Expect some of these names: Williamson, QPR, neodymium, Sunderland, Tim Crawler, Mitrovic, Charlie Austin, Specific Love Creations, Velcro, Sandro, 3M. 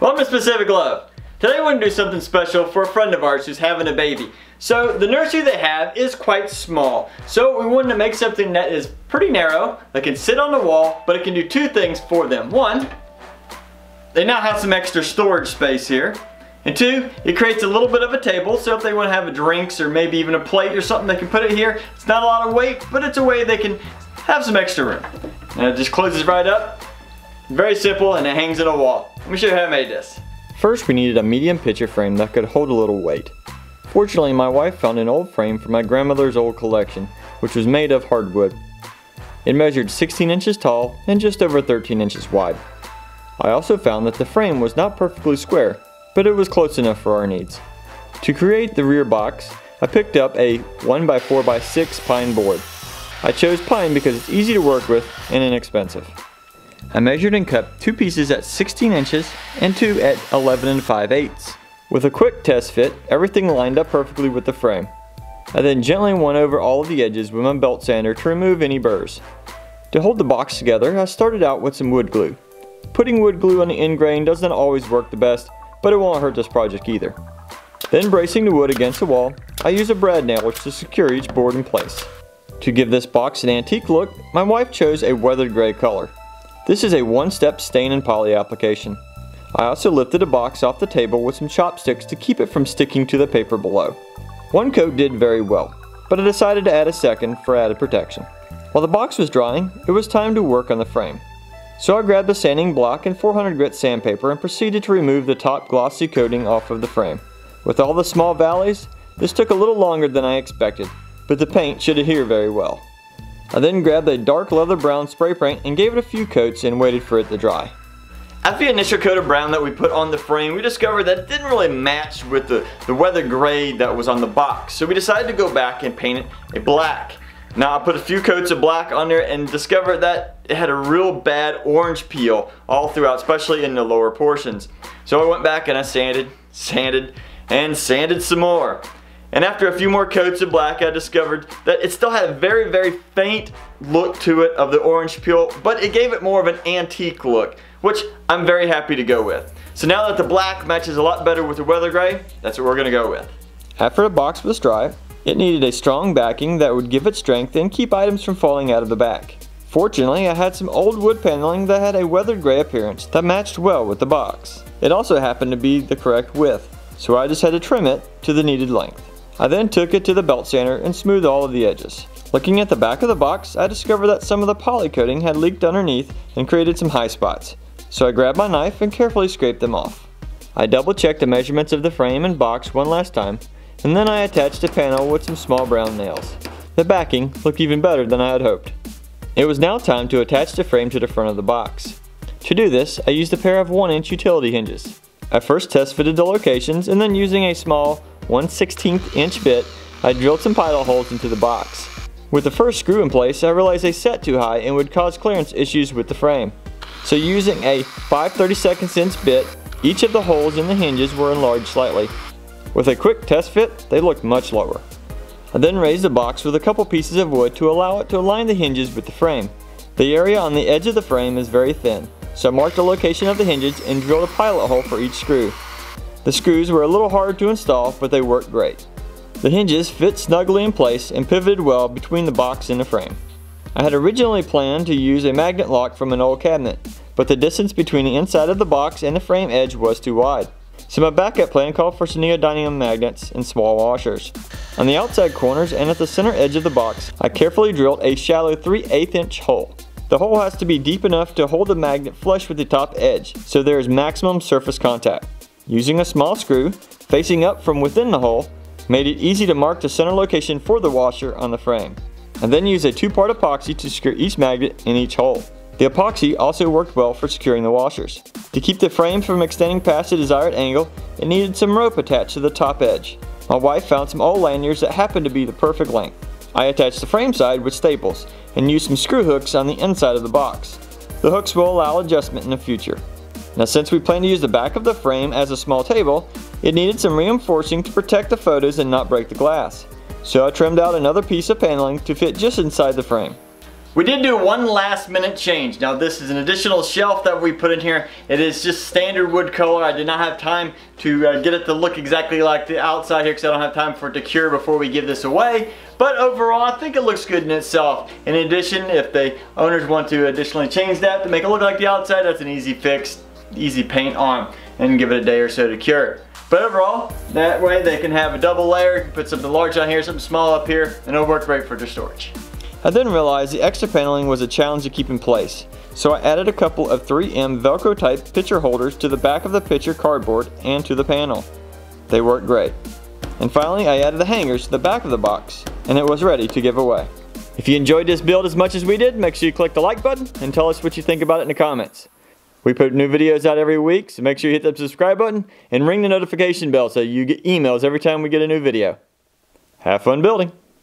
Welcome to Specific Love. Today we're going to do something special for a friend of ours who's having a baby. So the nursery they have is quite small. So we wanted to make something that is pretty narrow, that can sit on the wall, but it can do two things for them. One, they now have some extra storage space here. And two, it creates a little bit of a table, so if they want to have drinks or maybe even a plate or something, they can put it here. It's not a lot of weight, but it's a way they can have some extra room. And it just closes right up. Very simple, and it hangs on a wall. Let me show you how I made this. First, we needed a medium picture frame that could hold a little weight. Fortunately, my wife found an old frame from my grandmother's old collection, which was made of hardwood. It measured 16 inches tall and just over 13 inches wide. I also found that the frame was not perfectly square, but it was close enough for our needs. To create the rear box, I picked up a 1x4x6 pine board. I chose pine because it's easy to work with and inexpensive. I measured and cut two pieces at 16 inches and two at 11 5/8. With a quick test fit, everything lined up perfectly with the frame. I then gently went over all of the edges with my belt sander to remove any burrs. To hold the box together, I started out with some wood glue. Putting wood glue on the end grain doesn't always work the best, but it won't hurt this project either. Then, bracing the wood against the wall, I use a brad nail to secure each board in place. To give this box an antique look, my wife chose a weathered gray color. This is a one-step stain and poly application. I also lifted a box off the table with some chopsticks to keep it from sticking to the paper below. One coat did very well, but I decided to add a second for added protection. While the box was drying, it was time to work on the frame. So I grabbed a sanding block and 400 grit sandpaper and proceeded to remove the top glossy coating off of the frame. With all the small valleys, this took a little longer than I expected, but the paint should adhere very well. I then grabbed a dark leather brown spray paint and gave it a few coats and waited for it to dry. After the initial coat of brown that we put on the frame, we discovered that it didn't really match with the weather gray that was on the box, so we decided to go back and paint it a black. Now I put a few coats of black on there and discovered that it had a real bad orange peel all throughout, especially in the lower portions. So I went back and I sanded some more. And after a few more coats of black, I discovered that it still had a very, very faint look to it of the orange peel, but it gave it more of an antique look, which I'm very happy to go with. So now that the black matches a lot better with the weather gray, that's what we're gonna go with. After the box was dry, it needed a strong backing that would give it strength and keep items from falling out of the back. Fortunately, I had some old wood paneling that had a weathered gray appearance that matched well with the box. It also happened to be the correct width, so I just had to trim it to the needed length. I then took it to the belt sander and smoothed all of the edges. Looking at the back of the box, I discovered that some of the poly coating had leaked underneath and created some high spots, so I grabbed my knife and carefully scraped them off. I double-checked the measurements of the frame and box one last time, and then I attached a panel with some small brown nails. The backing looked even better than I had hoped. It was now time to attach the frame to the front of the box. To do this, I used a pair of 1-inch utility hinges. I first test fitted the locations, and then using a small 1/16 inch bit, I drilled some pilot holes into the box. With the first screw in place, I realized they set too high and would cause clearance issues with the frame. So using a 5/32 inch bit, each of the holes in the hinges were enlarged slightly. With a quick test fit, they looked much lower. I then raised the box with a couple pieces of wood to allow it to align the hinges with the frame. The area on the edge of the frame is very thin, so I marked the location of the hinges and drilled a pilot hole for each screw. The screws were a little hard to install, but they worked great. The hinges fit snugly in place and pivoted well between the box and the frame. I had originally planned to use a magnet lock from an old cabinet, but the distance between the inside of the box and the frame edge was too wide. So my backup plan called for some neodymium magnets and small washers. On the outside corners and at the center edge of the box, I carefully drilled a shallow 3/8 inch hole. The hole has to be deep enough to hold the magnet flush with the top edge, so there is maximum surface contact. Using a small screw, facing up from within the hole, made it easy to mark the center location for the washer on the frame. I then used a two-part epoxy to secure each magnet in each hole. The epoxy also worked well for securing the washers. To keep the frame from extending past the desired angle, it needed some rope attached to the top edge. My wife found some old lanyards that happened to be the perfect length. I attached the frame side with staples and used some screw hooks on the inside of the box. The hooks will allow adjustment in the future. Now, since we plan to use the back of the frame as a small table, it needed some reinforcing to protect the photos and not break the glass. So I trimmed out another piece of paneling to fit just inside the frame. We did do one last minute change. Now this is an additional shelf that we put in here. It is just standard wood color. I did not have time to get it to look exactly like the outside here because I don't have time for it to cure before we give this away. But overall, I think it looks good in itself. In addition, if the owners want to additionally change that to make it look like the outside, that's an easy fix, easy paint on, and give it a day or so to cure. But overall, that way they can have a double layer, put something large on here, something small up here, and it'll work great for their storage. I then realized the extra paneling was a challenge to keep in place, so I added a couple of 3M Velcro type picture holders to the back of the picture cardboard and to the panel. They worked great. And finally, I added the hangers to the back of the box, and it was ready to give away. If you enjoyed this build as much as we did, make sure you click the like button and tell us what you think about it in the comments. We put new videos out every week, so make sure you hit that subscribe button and ring the notification bell so you get emails every time we get a new video. Have fun building!